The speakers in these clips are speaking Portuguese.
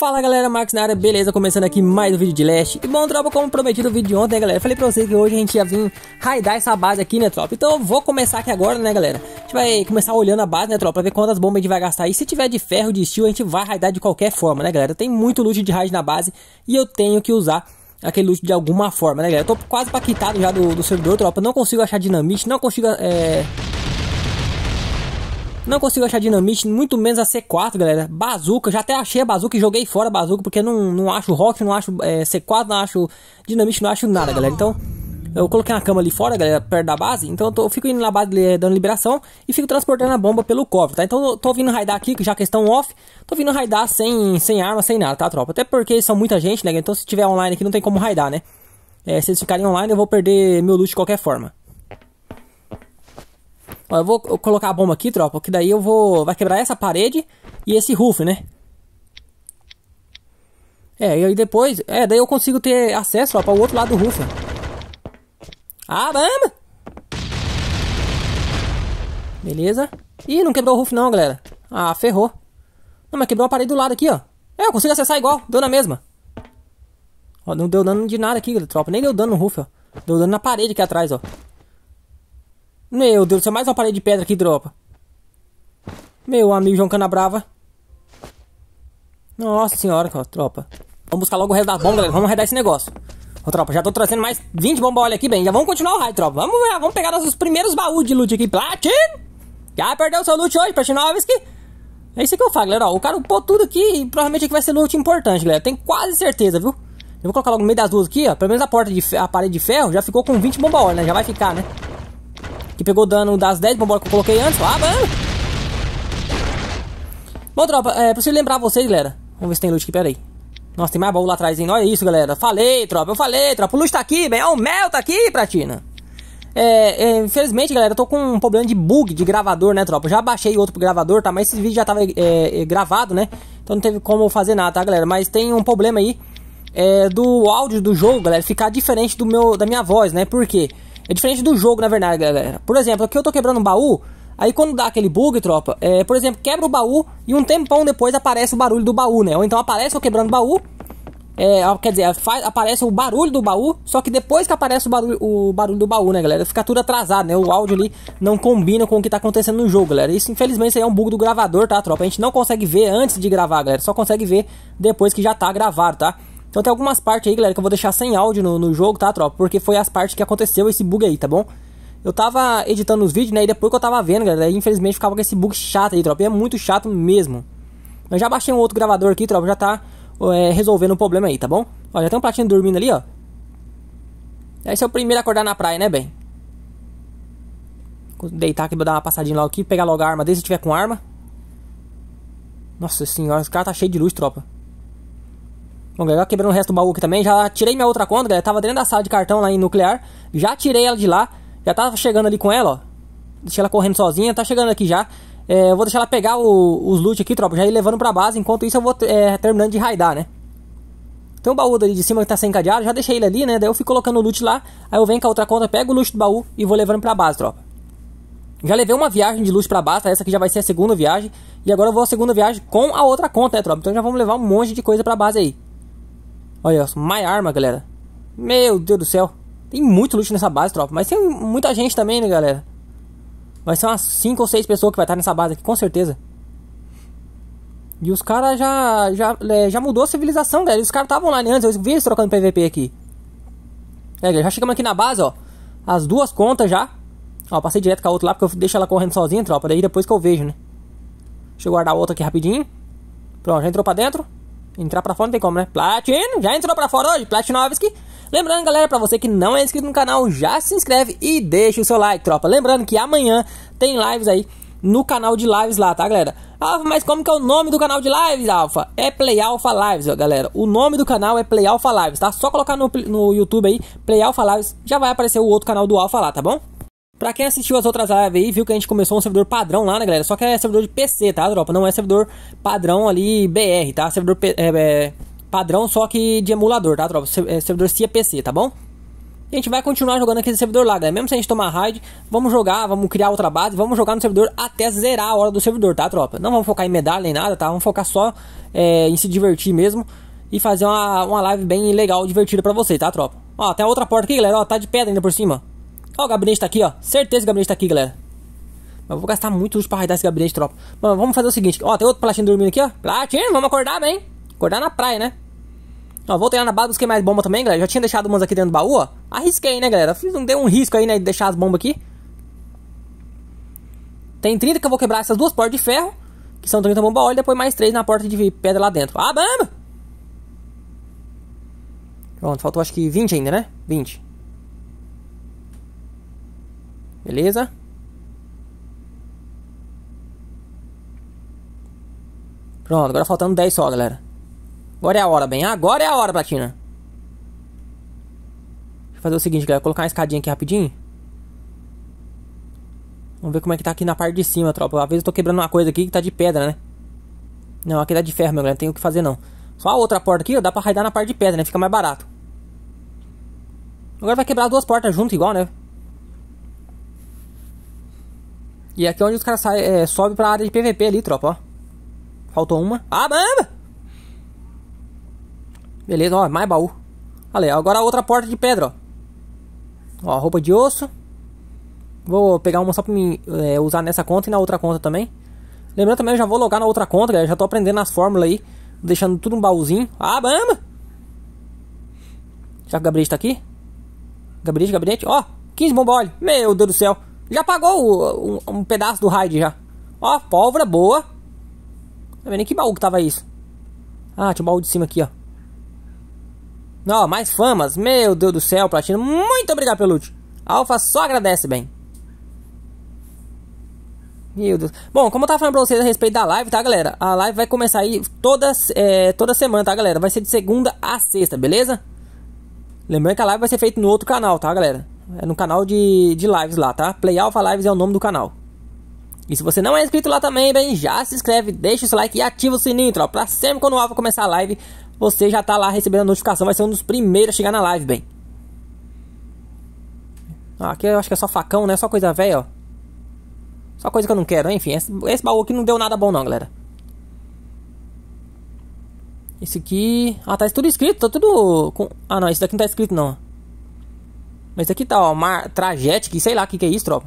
Fala galera, Max na área, beleza? Começando aqui mais um vídeo de Leste. E bom, tropa, como prometido o vídeo de ontem, né, galera? Eu falei pra vocês que hoje a gente ia vir raidar essa base aqui, né, tropa? Então eu vou começar aqui agora, né, galera? A gente vai começar olhando a base, né, tropa? Pra ver quantas bombas a gente vai gastar. E se tiver de ferro, de steel, a gente vai raidar de qualquer forma, né, galera? Tem muito loot de raid na base e eu tenho que usar aquele loot de alguma forma, né, galera? Eu tô quase paquitado já do servidor, tropa. Não consigo achar dinamite, não consigo... Não consigo achar dinamite, muito menos a C4, galera. Bazuca, já até achei a bazuca e joguei fora a bazuca, porque não acho rock, não acho C4, não acho dinamite, não acho nada, galera. Então, eu coloquei uma cama ali fora, galera, perto da base. Então, eu fico indo na base dando liberação e fico transportando a bomba pelo cofre, tá? Então, eu tô vindo raidar aqui, já que estão off. Tô vindo raidar sem arma, sem nada, tá, tropa? Até porque são muita gente, né? Então, se tiver online aqui, não tem como raidar, né? Se eles ficarem online, eu vou perder meu loot de qualquer forma. Ó, eu vou colocar a bomba aqui, tropa, que daí eu vou... Vai quebrar essa parede e esse roof, né? E aí depois... daí eu consigo ter acesso, tropa, ao outro lado do roof, né? Ah, vamos! Beleza. Ih, não quebrou o roof não, galera. Ah, ferrou. Não, mas quebrou a parede do lado aqui, ó. Eu consigo acessar igual, deu na mesma. Ó, não deu dano de nada aqui, galera, tropa. Nem deu dano no roof, ó. Deu dano na parede aqui atrás, ó. Meu Deus, é mais uma parede de pedra aqui, tropa. Meu amigo João Canabrava. Nossa senhora, tropa. Vamos buscar logo o resto da bomba, galera. Vamos arredar esse negócio. Ó, tropa, já tô trazendo mais 20 bombas, olha aqui, bem. Já vamos continuar o raid, tropa. Vamos pegar nossos primeiros baús de loot aqui. Platin! Já perdeu seu loot hoje, Platinovski. É isso que eu falo, galera. Ó, o cara pôr tudo aqui e provavelmente aqui vai ser loot importante, galera. Tenho quase certeza, viu? Eu vou colocar logo no meio das duas aqui, ó. Pelo menos a parede de ferro já ficou com 20 bombas, olha, né? Já vai ficar, né? Que pegou dano das 10 bombas que eu coloquei antes. Ah, mano! Bom, tropa, preciso lembrar vocês, galera. Vamos ver se tem loot aqui, pera aí. Nossa, tem mais baú lá atrás, hein? Olha isso, galera. Falei, tropa, eu falei, tropa. O loot tá aqui, bem. Ó, o mel tá aqui, Pratina. Infelizmente, galera, eu tô com um problema de bug de gravador, né, tropa? Eu já baixei outro pro gravador, tá? Mas esse vídeo já tava gravado, né? Então não teve como fazer nada, tá, galera? Mas tem um problema aí do áudio do jogo, galera, ficar diferente da minha voz, né? Por quê? É diferente do jogo, na verdade, galera. Por exemplo, aqui eu tô quebrando um baú. Aí quando dá aquele bug, tropa, por exemplo, quebra o baú e um tempão depois aparece o barulho do baú, né? Ou então aparece eu quebrando o baú. Quer dizer, aparece o barulho do baú. Só que depois que aparece o barulho do baú, né, galera? Fica tudo atrasado, né? O áudio ali não combina com o que tá acontecendo no jogo, galera. Isso, infelizmente, isso aí é um bug do gravador, tá, tropa? A gente não consegue ver antes de gravar, galera. Só consegue ver depois que já tá gravado, tá? Então tem algumas partes aí, galera, que eu vou deixar sem áudio no jogo, tá, tropa? Porque foi as partes que aconteceu esse bug aí, tá bom? Eu tava editando os vídeos, né, e depois que eu tava vendo, galera, aí, infelizmente ficava com esse bug chato aí, tropa. E é muito chato mesmo. Eu já baixei um outro gravador aqui, tropa, já tá resolvendo o problema aí, tá bom? Ó, já tem um Platino dormindo ali, ó. Esse é o primeiro a acordar na praia, né, bem? Vou deitar aqui, vou dar uma passadinha logo aqui, pegar logo a arma dele, se tiver com arma. Nossa senhora, esse cara tá cheio de luz, tropa. Bom, galera, quebrando o resto do baú aqui também. Já tirei minha outra conta, galera. Tava dentro da sala de cartão lá em nuclear. Já tirei ela de lá. Já tava chegando ali com ela, ó. Deixei ela correndo sozinha. Tá chegando aqui já. Eu vou deixar ela pegar os loot aqui, tropa. Já ir levando pra base. Enquanto isso eu vou terminando de raidar, né? Tem um baú ali de cima que tá sem cadeado. Já deixei ele ali, né? Daí eu fico colocando o loot lá. Aí eu venho com a outra conta, pego o loot do baú e vou levando pra base, tropa. Já levei uma viagem de loot pra base, tá? Essa aqui já vai ser a segunda viagem. E agora eu vou à segunda viagem com a outra conta, né, tropa? Então já vamos levar um monte de coisa pra base aí. Olha, mais arma, galera. Meu Deus do céu. Tem muito loot nessa base, tropa. Mas tem muita gente também, né, galera? Vai ser umas 5 ou 6 pessoas que vai estar nessa base aqui, com certeza. E os caras já mudou a civilização, galera. Os caras estavam online antes, eu vi eles trocando PVP aqui. Galera, já chegamos aqui na base, ó. As duas contas já. Ó, passei direto com a outra lá, porque eu deixo ela correndo sozinha, tropa. Daí depois que eu vejo, né? Deixa eu guardar a outra aqui rapidinho. Pronto, já entrou pra dentro. Entrar pra fora não tem como, né? Platino! Já entrou pra fora hoje, Platinovski. Lembrando, galera, pra você que não é inscrito no canal, já se inscreve e deixa o seu like, tropa. Lembrando que amanhã tem lives aí no canal de lives lá, tá, galera? Alfa, mas como que é o nome do canal de lives, Alfa? É PlayAlfa Lives, ó, galera. O nome do canal é PlayAlfa Lives, tá? Só colocar no YouTube aí, PlayAlfa Lives, já vai aparecer o outro canal do Alfa lá, tá bom? Pra quem assistiu as outras lives aí, viu que a gente começou um servidor padrão lá, né, galera? Só que é servidor de PC, tá, tropa? Não é servidor padrão ali BR, tá? Servidor padrão, só que de emulador, tá, tropa? Servidor CIA PC, tá bom? E a gente vai continuar jogando aqui no servidor lá, galera. Mesmo se a gente tomar raid, vamos jogar, vamos criar outra base, vamos jogar no servidor até zerar a hora do servidor, tá, tropa? Não vamos focar em medalha nem nada, tá? Vamos focar só em se divertir mesmo e fazer uma live bem legal, divertida pra vocês, tá, tropa? Ó, tem a outra porta aqui, galera, ó, tá de pedra ainda por cima. Ó, o gabinete tá aqui, ó. Certeza que o gabinete tá aqui, galera. Eu vou gastar muito luz pra raidar esse gabinete, tropa. Mano, vamos fazer o seguinte, ó, tem outro Platino dormindo aqui, ó. Platino, vamos acordar bem. Acordar na praia, né? Ó, vou treinar na base, busquei mais bomba também, galera. Já tinha deixado umas aqui dentro do baú, ó. Arrisquei, né, galera? Não deu um risco aí, né, de deixar as bombas aqui. Tem 30 que eu vou quebrar essas duas portas de ferro, que são 30 bomba óleo, depois mais 3 na porta de pedra lá dentro. Ah, bamba! Pronto, faltou acho que 20 ainda, né? 20. Beleza. Pronto, agora faltando 10 só, galera. Agora é a hora, bem. Agora é a hora, Platina. Deixa eu fazer o seguinte, galera. Colocar uma escadinha aqui rapidinho. Vamos ver como é que tá aqui na parte de cima, tropa. Às vezes eu tô quebrando uma coisa aqui que tá de pedra, né? Não, aqui tá de ferro, meu, galera. Não tem o que fazer, não. Só a outra porta aqui, ó. Dá pra raidar na parte de pedra, né? Fica mais barato. Agora vai quebrar as duas portas junto, igual, né? E aqui é onde os caras sobem pra área de PVP ali, tropa, ó. Faltou uma. Ah, mano! Beleza, ó, mais baú. Olha aí, agora a outra porta de pedra, ó. Ó, roupa de osso. Vou pegar uma só pra mim usar nessa conta e na outra conta também. Lembrando também, eu já vou logar na outra conta, galera. Já tô aprendendo as fórmulas aí. Deixando tudo um baúzinho. Ah, bamba! Já que o gabinete tá aqui. Gabinete, gabinete. Ó, 15 bomba óleo. Meu Deus do céu. Já pagou um pedaço do raid já. Ó, pólvora boa. Não é nem que baú que tava isso. Ah, tinha um baú de cima aqui, ó. Ó, mais famas. Meu Deus do céu, Platino. Muito obrigado pelo loot. A Alfa só agradece, bem. Meu Deus. Bom, como eu tava falando pra vocês a respeito da live, tá, galera? A live vai começar aí toda semana, tá, galera? Vai ser de segunda a sexta, beleza? Lembrando que a live vai ser feita no outro canal, tá, galera? É no canal de lives lá, tá? PlayAlfa Lives é o nome do canal. E se você não é inscrito lá também, bem, já se inscreve, deixa o seu like e ativa o sininho, tropa. Pra sempre quando o Alfa começar a live, você já tá lá recebendo a notificação. Vai ser um dos primeiros a chegar na live, bem. Ah, aqui eu acho que é só facão, né? Só coisa velha, ó. Só coisa que eu não quero. Enfim, esse baú aqui não deu nada bom não, galera. Esse aqui... Ah, tá tudo escrito. Tá tudo... Com... Ah, não. Esse daqui não tá escrito, não. Mas esse aqui tá, ó. Trajetic. Sei lá o que é isso, tropa.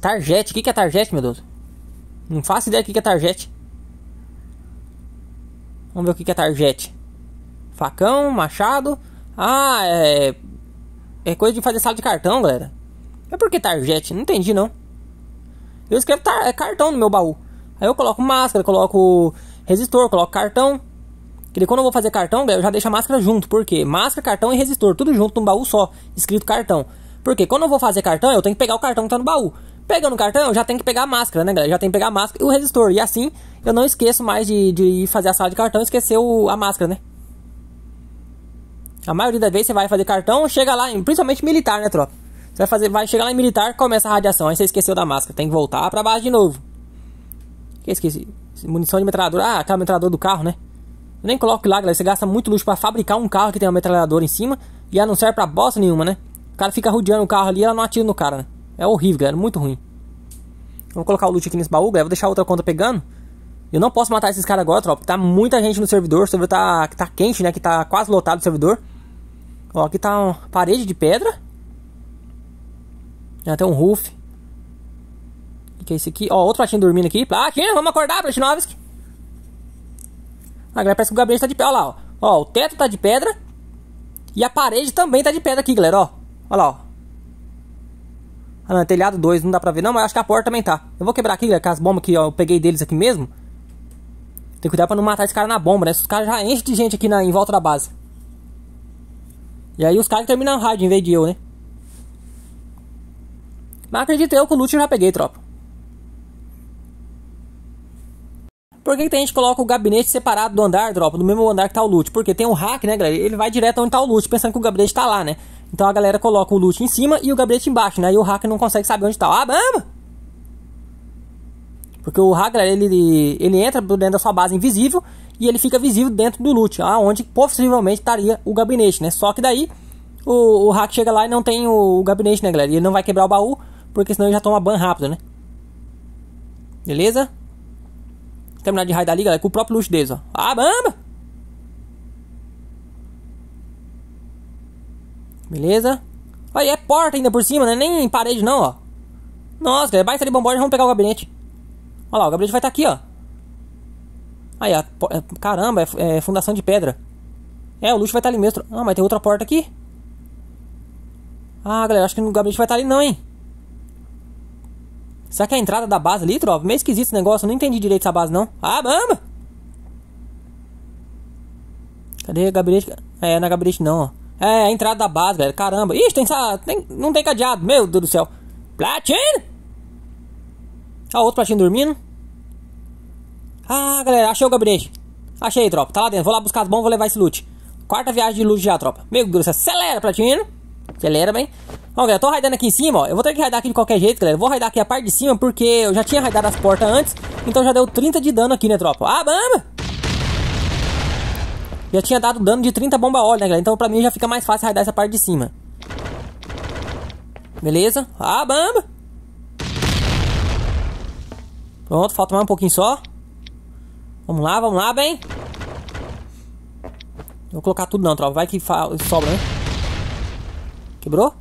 Target. O que é Target, meu Deus? Não faço ideia do que é Target. Vamos ver o que é Target. Facão, machado. Ah, é coisa de fazer sala de cartão, galera. É porque Target? Não entendi, não. Eu escrevo cartão no meu baú. Aí eu coloco máscara, coloco resistor, coloco cartão. Porque quando eu vou fazer cartão, galera, eu já deixo a máscara junto. Por quê? Máscara, cartão e resistor. Tudo junto num baú só. Escrito cartão. Porque quando eu vou fazer cartão, eu tenho que pegar o cartão que tá no baú. Pegando o cartão, eu já tenho que pegar a máscara, né, galera? Já tenho que pegar a máscara e o resistor. E assim, eu não esqueço mais de fazer a sala de cartão e esquecer a máscara, né? A maioria das vezes você vai fazer cartão, chega lá, principalmente militar, né, tropa? Você vai chegar lá em militar, começa a radiação. Aí você esqueceu da máscara, tem que voltar pra baixo de novo. O que eu esqueci? Munição de metralhadora. Ah, aquela metralhadora do carro, né? Eu nem coloco lá, galera. Você gasta muito luxo pra fabricar um carro que tem uma metralhadora em cima. E ela não serve pra bosta nenhuma, né? O cara fica rodeando o carro ali e ela não atira no cara, né? É horrível, galera, muito ruim. Vou colocar o loot aqui nesse baú, galera. Vou deixar outra conta pegando. Eu não posso matar esses caras agora, tropa. Tá muita gente no servidor. O servidor tá quente, né? Que tá quase lotado o servidor. Ó, aqui tá uma parede de pedra. Tem um roof. O que é esse aqui? Ó, outro Platino dormindo aqui. Platino, vamos acordar, Platinovski. Ah, galera, parece que o gabinete tá de pé. Olha lá, ó. Ó, o teto tá de pedra. E a parede também tá de pedra aqui, galera, ó. Olha lá, ó. Ah, não, é telhado 2, não dá pra ver não, mas acho que a porta também tá. Eu vou quebrar aqui, galera, com as bombas que eu peguei deles aqui mesmo. Tem que cuidar pra não matar esse cara na bomba, né? Esses caras já enchem de gente aqui em volta da base. E aí os caras terminam raid em vez de eu, né? Mas acredito eu que o loot eu já peguei, tropa. Por que tem gente que coloca o gabinete separado do andar, tropa? Do mesmo andar que tá o loot? Porque tem um hack, né, galera? Ele vai direto onde tá o loot, pensando que o gabinete tá lá, né? Então a galera coloca o loot em cima e o gabinete embaixo, né? E o hacker não consegue saber onde tá. Ah, bamba! Porque o hacker, ele entra dentro da sua base invisível e ele fica visível dentro do loot, onde possivelmente estaria o gabinete, né? Só que daí, o hack chega lá e não tem o gabinete, né, galera? E ele não vai quebrar o baú, porque senão ele já toma ban rápido, né? Beleza? Terminar de raidar ali, galera, com o próprio luxo deles, ó. Ah, bamba! Beleza? Olha, e é porta ainda por cima, né? Nem parede não, ó. Nossa, galera, vai sair bomboide e vamos pegar o gabinete. Olha lá, o gabinete vai estar aqui, ó. Aí, ó. Caramba, é fundação de pedra. É, o luxo vai estar ali mesmo. Ah, mas tem outra porta aqui. Ah, galera, acho que o gabinete vai estar ali não, hein. Será que é a entrada da base ali, tropa? Meio esquisito esse negócio, eu não entendi direito essa base não. Ah, bamba! Cadê o gabinete? É, não é gabinete não, ó. É, a entrada da base, galera, caramba. Ixi, não tem cadeado, meu Deus do céu. Platino! Ah, outro platino dormindo. Ah, galera, achei o gabinete. Achei, tropa, tá lá dentro, vou lá buscar as bombas, vou levar esse loot. Quarta viagem de loot já, tropa. Meu Deus do céu, acelera, platino. Acelera, bem. Ó, galera, tô raidando aqui em cima, ó. Eu vou ter que raidar aqui de qualquer jeito, galera. Eu vou raidar aqui a parte de cima, porque eu já tinha raidado as portas antes. Então já deu 30 de dano aqui, né, tropa? Ah, bamba! Já tinha dado dano de 30 bomba óleo, né, galera? Então pra mim já fica mais fácil raidar essa parte de cima. Beleza? Ah, bamba! Pronto, falta mais um pouquinho só. Vamos lá, bem. Vou colocar tudo não, tropa. Vai que sobra, né? Quebrou?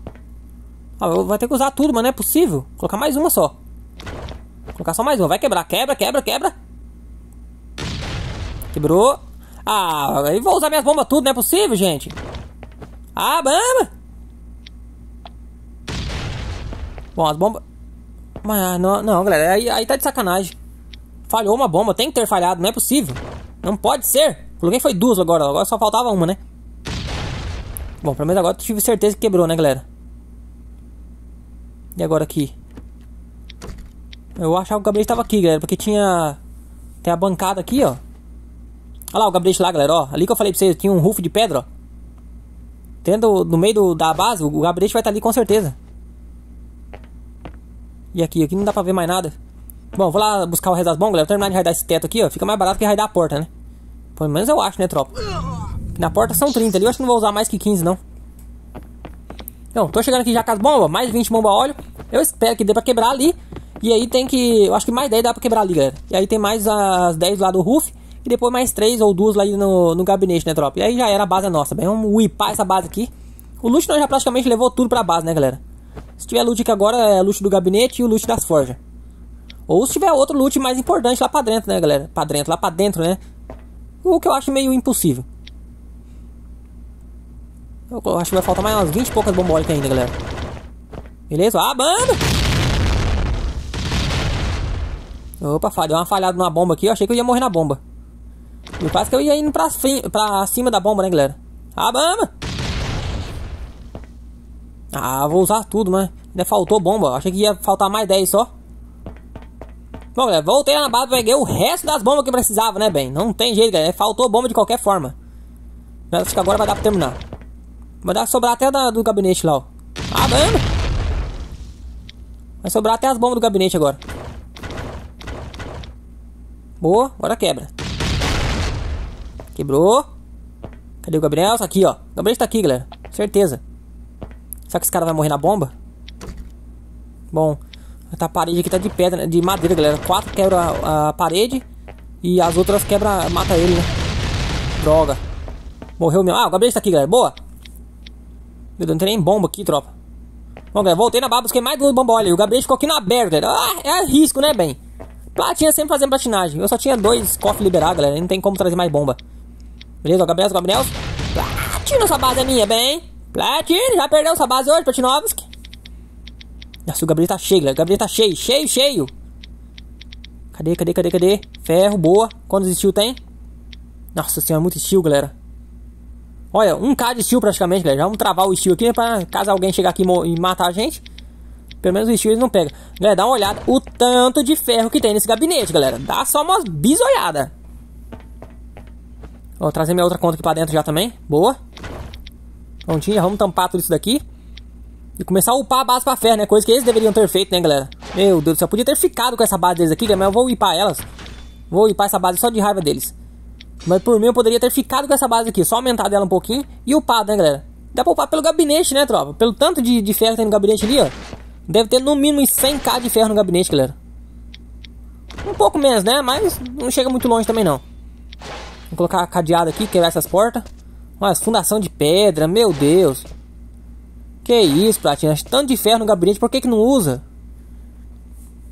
Ah, vai ter que usar tudo, mas não é possível. Vou colocar mais uma só. Vou colocar só mais uma. Vai quebrar. Quebra, quebra, quebra. Quebrou. Ah, eu vou usar minhas bombas tudo. Não é possível, gente. Ah, bamba. Bom, as bombas... Mas não, não, galera. Aí tá de sacanagem. Falhou uma bomba. Tem que ter falhado. Não é possível. Não pode ser. Coloquei foi duas agora. Agora só faltava uma, né? Bom, pelo menos agora eu tive certeza que quebrou, né, galera? E agora aqui? Eu achava que o gabinete tava aqui, galera. Porque tinha... Tem a bancada aqui, ó. Olha lá o gabinete lá, galera, ó. Ali que eu falei pra vocês, tinha um roof de pedra, ó. Tendo no meio da base, o gabinete vai estar ali com certeza. E aqui não dá pra ver mais nada. Bom, vou lá buscar o resto das bombas, galera. Vou terminar de raidar esse teto aqui, ó. Fica mais barato que raidar a porta, né? Pelo menos eu acho, né, tropa? Na porta são 30 ali. Eu acho que não vou usar mais que 15, não. Então, tô chegando aqui já com as bombas, mais 20 bomba óleo. Eu espero que dê pra quebrar ali. E aí tem que... Eu acho que mais 10 dá pra quebrar ali, galera. E aí tem mais as 10 lá do roof. E depois mais 3 ou 2 lá no gabinete, né, tropa? E aí já era a base nossa, bem. Vamos whipar essa base aqui. O loot nós já praticamente levou tudo pra base, né, galera? Se tiver loot aqui agora, é loot do gabinete e o loot das forjas. Ou se tiver outro loot mais importante lá pra dentro, né, galera? Pra dentro, lá pra dentro, né? O que eu acho meio impossível. Eu acho que vai faltar mais umas 20 e poucas bombólicas ainda, galera. Beleza? Ah, bamba! Opa, deu uma falhada numa bomba aqui. Eu achei que eu ia morrer na bomba. E quase que eu ia indo pra cima da bomba, né, galera? Ah, bamba! Ah, vou usar tudo, mas ainda faltou bomba. Eu achei que ia faltar mais 10 só. Bom, galera, voltei lá na base, peguei o resto das bombas que precisava, né, bem? Não tem jeito, galera. Faltou bomba de qualquer forma. Mas acho que agora vai dar pra terminar. Vai dar sobrar até do gabinete lá, ó. Ah, bamba! Vai sobrar até as bombas do gabinete agora. Boa, agora quebra. Quebrou. Cadê o Gabriel? Isso aqui, ó. O gabinete tá aqui, galera. Certeza. Será que esse cara vai morrer na bomba? Bom, essa parede aqui tá de pedra, de madeira, galera. 4 quebra a parede. E as outras quebra, mata ele, né? Droga. Morreu mesmo. Ah, o gabinete tá aqui, galera. Boa. Meu Deus, não tem nem bomba aqui, tropa. Bom, galera, voltei na barra, busquei mais 2 bombas. Olha, o gabinete ficou aqui na aberta, galera. Ah, é risco, né, bem? Platinha sempre fazendo platinagem. Eu só tinha 2 cofres liberados, galera. Não tem como trazer mais bomba. Beleza, ó, Gabriel. Platina, essa base é minha, bem. Platina, já perdeu essa base hoje, Platinovski. Nossa, o gabinete tá cheio, galera. O gabinete tá cheio, cheio, cheio. Cadê? Ferro, boa. Quantos steel tem? Nossa senhora, muito steel, galera. Olha, 1k de steel praticamente, galera. Já vamos travar o steel aqui, né, pra caso alguém chegar aqui e matar a gente. Pelo menos o steel eles não pegam. Galera, dá uma olhada o tanto de ferro que tem nesse gabinete, galera. Dá só uma bisolhada. Vou trazer minha outra conta aqui pra dentro já também. Boa. Prontinho, já vamos tampar tudo isso daqui. E começar a upar a base pra ferro, né? Coisa que eles deveriam ter feito, né, galera? Meu Deus do céu, podia ter ficado com essa base deles aqui, galera. Mas eu vou upar elas. Vou upar essa base só de raiva deles. Mas por mim eu poderia ter ficado com essa base aqui. Só aumentar ela um pouquinho e upado, né, galera? Dá pra upar pelo gabinete, né, tropa? Pelo tanto de ferro que tem no gabinete ali, ó. Deve ter no mínimo 100k de ferro no gabinete, galera. Um pouco menos, né? Mas não chega muito longe também, não. Vou colocar a cadeada aqui, quebrar essas portas. Olha, fundação de pedra, meu Deus. Que isso, Platina. Tanto de ferro no gabinete, por que que não usa?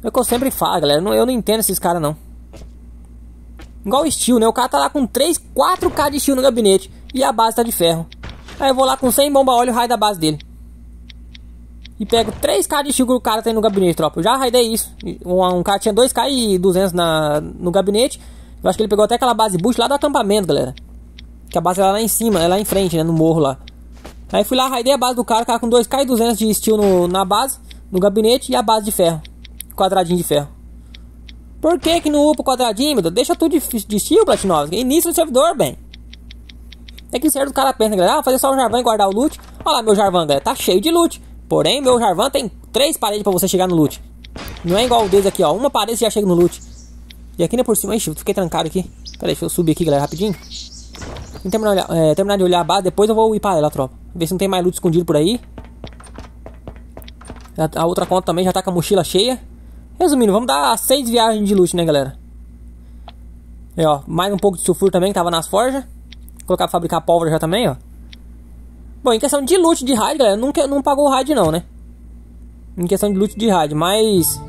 É o que eu sempre falo, galera. Eu não entendo esses caras, não. Igual steel, né? O cara tá lá com 3, 4k de steel no gabinete. E a base tá de ferro. Aí eu vou lá com 100 bomba óleo e raio da base dele. E pego 3k de steel que o cara tem no gabinete, tropa. Eu já raidei isso. Um cara tinha 2k e 200 no gabinete. Eu acho que ele pegou até aquela base bush lá do acampamento, galera. Que a base é lá em cima, é lá em frente, né? No morro lá. Aí fui lá, raidei a base do cara. O cara com 2k e 200 de steel na base. No gabinete e a base de ferro. Quadradinho de ferro. Por que que não upa o quadradinho, meu Deus? Deixa tudo de estilo, Platinovas. Início do servidor, bem. É que serve do cara perna, galera. Ah, vou fazer só o Jarvan e guardar o loot. Olha lá, meu Jarvan, galera. Tá cheio de loot. Porém, meu Jarvan tem 3 paredes pra você chegar no loot. Não é igual o deles aqui, ó. Uma parede já chega no loot. E aqui, né, por cima. Ixi, fiquei trancado aqui. Pera aí, deixa eu subir aqui, galera, rapidinho. Vou terminar de olhar a base. Depois eu vou ir pra ela, tropa. Ver se não tem mais loot escondido por aí. A outra conta também já tá com a mochila cheia. Resumindo, vamos dar 6 viagens de loot, né, galera? E, ó, mais um pouco de sulfuro também, que tava nas forjas. Vou colocar pra fabricar pólvora já também, ó. Bom, em questão de loot de raid, galera, não pagou o raid não, né? Em questão de loot de raid, mas...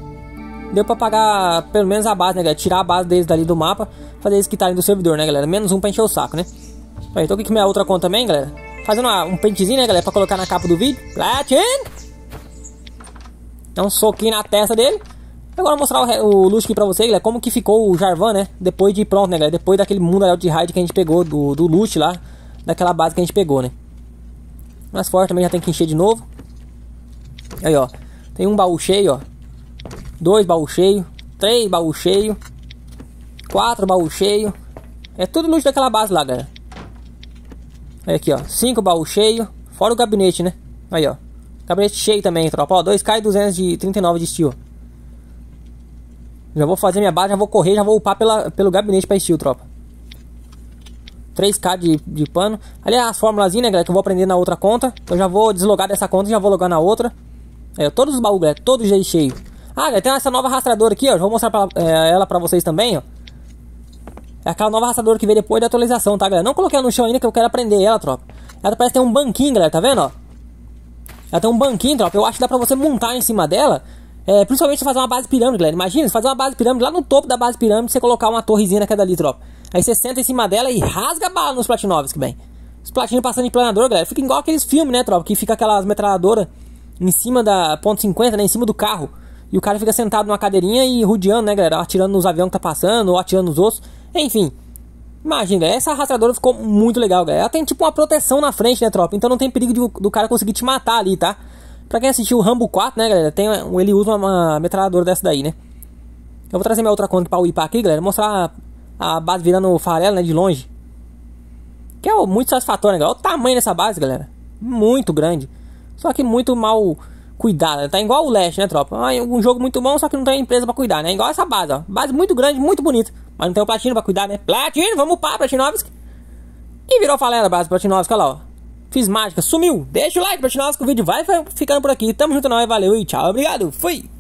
deu pra pagar pelo menos a base, né, galera? Tirar a base deles dali do mapa, fazer eles quitarem do servidor, né, galera? Menos um pra encher o saco, né? Aí, tô aqui com minha outra conta também, galera. Fazendo um pentezinho, né, galera? Pra colocar na capa do vídeo. Platin! Dá um soquinho na testa dele. Agora eu vou mostrar o loot aqui pra vocês, galera, como que ficou o Jarvan, né, depois de pronto, né, galera, depois daquele mundo de raid que a gente pegou, do loot lá, daquela base que a gente pegou, né. Mas fora também já tem que encher de novo. Aí, ó, tem um baú cheio, ó, 2 baús cheios, 3 baús cheios, 4 baús cheios, é tudo loot daquela base lá, galera. Aí aqui, ó, 5 baús cheios, fora o gabinete, né, aí, ó, gabinete cheio também, tropa, ó, 2k e 239 de steel. Já vou fazer minha base, já vou correr, já vou upar pelo gabinete pra estilo, tropa. 3k de pano. Ali é as formulazinhas, né, galera, que eu vou aprender na outra conta. Eu já vou deslogar dessa conta e já vou logar na outra. É, todos os baús, galera, todos já cheios. Ah, galera, tem essa nova rastreadora aqui, ó. Eu vou mostrar ela pra vocês também, ó. É aquela nova rastreadora que veio depois da atualização, tá, galera? Não coloquei ela no chão ainda que eu quero aprender ela, tropa. Ela parece ter um banquinho, galera, tá vendo, ó? Ela tem um banquinho, tropa. Eu acho que dá pra você montar em cima dela... É, principalmente você fazer uma base pirâmide, galera. Imagina, você fazer uma base pirâmide, lá no topo da base pirâmide, você colocar uma torrezinha naquela ali, tropa. Aí você senta em cima dela e rasga a bala nos Platinovs, que bem. Os Platinos passando em planador, galera, fica igual aqueles filmes, né, tropa? Que fica aquelas metralhadoras em cima da .50, né, em cima do carro. E o cara fica sentado numa cadeirinha e rodeando, né, galera, atirando nos aviões que tá passando, ou atirando nos ossos. Enfim, imagina, galera, essa rastreadora ficou muito legal, galera. Ela tem tipo uma proteção na frente, né, tropa? Então não tem perigo do cara conseguir te matar ali, tá? Pra quem assistiu o Rambo 4, né, galera, ele usa uma metralhadora dessa daí, né. Eu vou trazer minha outra conta pra upar aqui, galera. Mostrar a base virando farelo, né, de longe. Que é muito satisfatório, né, galera. Olha o tamanho dessa base, galera. Muito grande. Só que muito mal cuidada. Tá igual o Leste, né, tropa. Um jogo muito bom, só que não tem empresa pra cuidar, né. Igual essa base, ó. Base muito grande, muito bonita. Mas não tem o Platino pra cuidar, né. Platino, vamos upar, Platinovski. E virou farelo a base, Platinovski, olha lá, ó. Fiz mágica, sumiu. Deixa o like, Platinovski, que o vídeo vai ficando por aqui. Tamo junto, não é? Valeu e tchau. Obrigado, fui!